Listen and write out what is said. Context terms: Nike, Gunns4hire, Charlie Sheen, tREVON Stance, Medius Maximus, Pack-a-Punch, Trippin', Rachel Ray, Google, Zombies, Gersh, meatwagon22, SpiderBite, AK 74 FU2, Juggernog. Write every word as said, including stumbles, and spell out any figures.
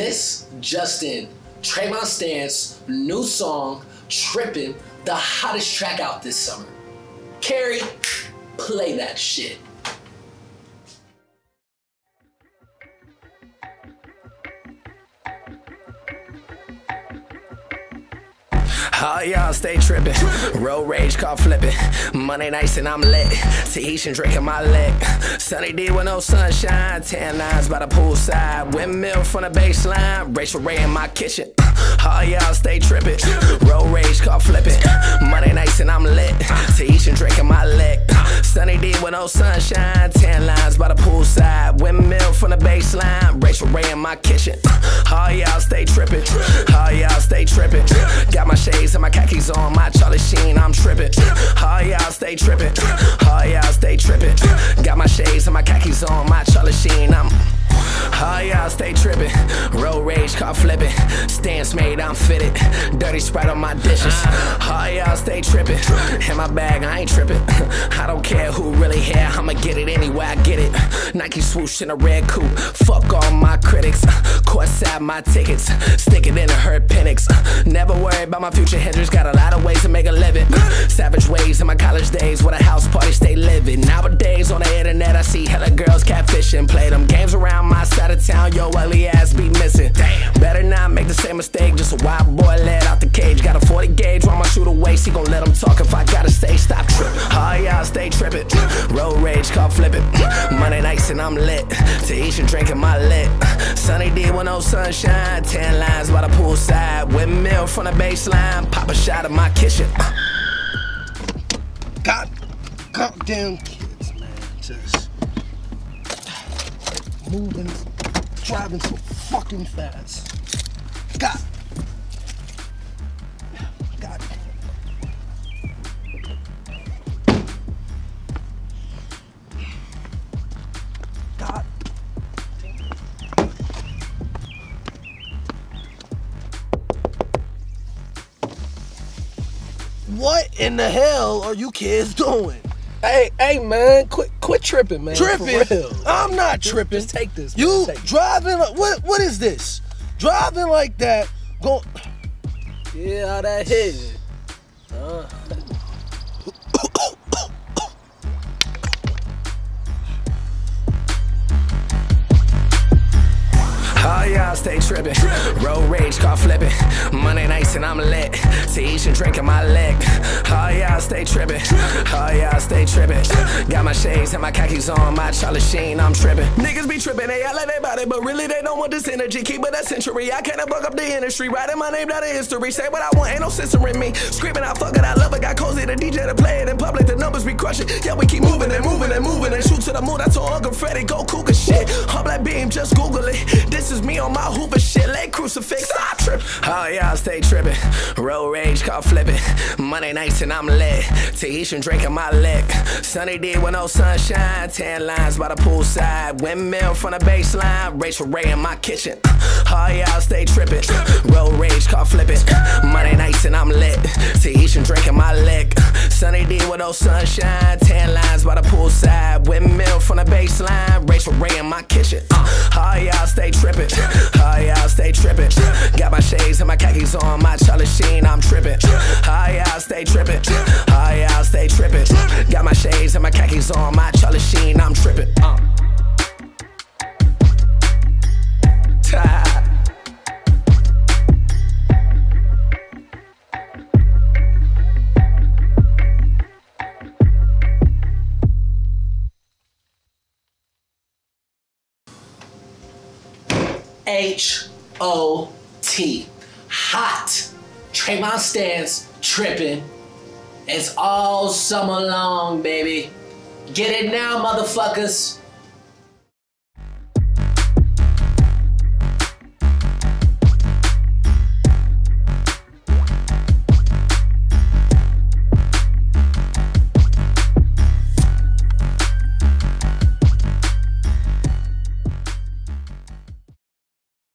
This just in, tREVON Stance, new song, Trippin', the hottest track out this summer. Carrie, play that shit. Oh, y'all stay trippin', road rage car flippin', Monday nights and I'm lit, Tahitian drinking my lick, Sunny D with no sunshine, tan lines by the poolside, windmill from the baseline, Rachel Ray in my kitchen. Oh, y'all stay trippin', road rage car flippin', Monday nights and I'm lit, Tahitian drinking my lick, Sunny D with no sunshine, tan lines by the poolside, windmill from the baseline, Rachel Ray in my kitchen. Oh, y'all stay trippin', oh, y'all stay trippin', got my shades and my khakis on, my Charlie Sheen, I'm trippin'. Oh, y'all stay trippin'. Oh, y'all stay trippin'. Got my shades and my khakis on, my Charlie Sheen, I'm. Oh, y'all stay trippin'. Road rage, car flippin'. Stance made, I'm fitted. Dirty Sprite on my dishes. Oh, y'all stay trippin'. In my bag, I ain't trippin'. I don't care who really here, I'ma get it anywhere I get it. Nike swoosh in a red coupe. Fuck all my critics. Courtside my tickets. Stick it in her Penix. Never worry about my future. Hendrix got a lot of ways to make a living. Savage ways in my college days with a house party stay living. Nowadays on the internet I see hella girls catfishing. Play them games around my side of town, yo ugly ass be missing. Damn. Better not make the same mistake, just a wild boy let out the cage. Got a forty gauge, on my shooter waist, he gon' let him talk if I gotta stay. Stop trippin', oh y'all stay trippin'. Road rage, car flippin'. Monday nights and I'm lit, Tahitian drinking my lit. Sunny D with no sunshine, tan lines by the poolside, windmill from the baseline. Pop a shot of my kitchen. God, goddamn kids, man. Just moving, driving so fucking fast. God. God. God. What in the hell are you kids doing? Hey, hey, man, quit, quit tripping, man. Tripping? For real. I'm not tripping. Just take this. You take driving? Like, what? What is this? Driving like that? Go. Yeah, all that hitting. Uh. Oh, y'all stay trippin', road rage, car flippin', Monday nights and I'm lit, Tahitian drinking my lick. Oh, y'all stay trippin', oh, y'all stay trippin', got my shades and my khakis on, my Charlie Sheen, I'm trippin'. Niggas be trippin', they out like they bout it, but really they don't want this energy, keep it a century, I can't fuck up the industry, writing my name down in history, say what I want, ain't no censoring me, screaming I fuck it, I love it, got cozy, the D J to play it in public, the numbers be crushing, yeah, we keep movin' and movin' and movin' and shoot to the moon, I told Uncle Freddy, go cougar shit, I'm like beam, just Google it, this is me on my Hoover shit, leg crucifix, I trip. Oh, y'all stay trippin', road rage, car flippin', Monday nights and I'm lit, Tahitian drinking my lick, Sunny D with no sunshine, tan lines by the poolside, windmill from the baseline, Rachel Ray in my kitchen. Oh, y'all stay trippin', road rage, car flippin', Monday nights and I'm lit, Tahitian drinking my lick, Sunny D with no sunshine, tan lines by the poolside, windmill from the baseline, Rachel Ray in my kitchen. Oh, y'all stay trippin'. Oh, y'all stay trippin'. Got my shades and my khakis on, my Charlie Sheen, I'm trippin'. Oh, y'all stay trippin'. Oh, y'all stay trippin'. Got my shades and my khakis on, my Charlie Sheen, I'm trippin'. Uh. H O T, hot, tREVON Stance, trippin', it's all summer long, baby, get it now, motherfuckers.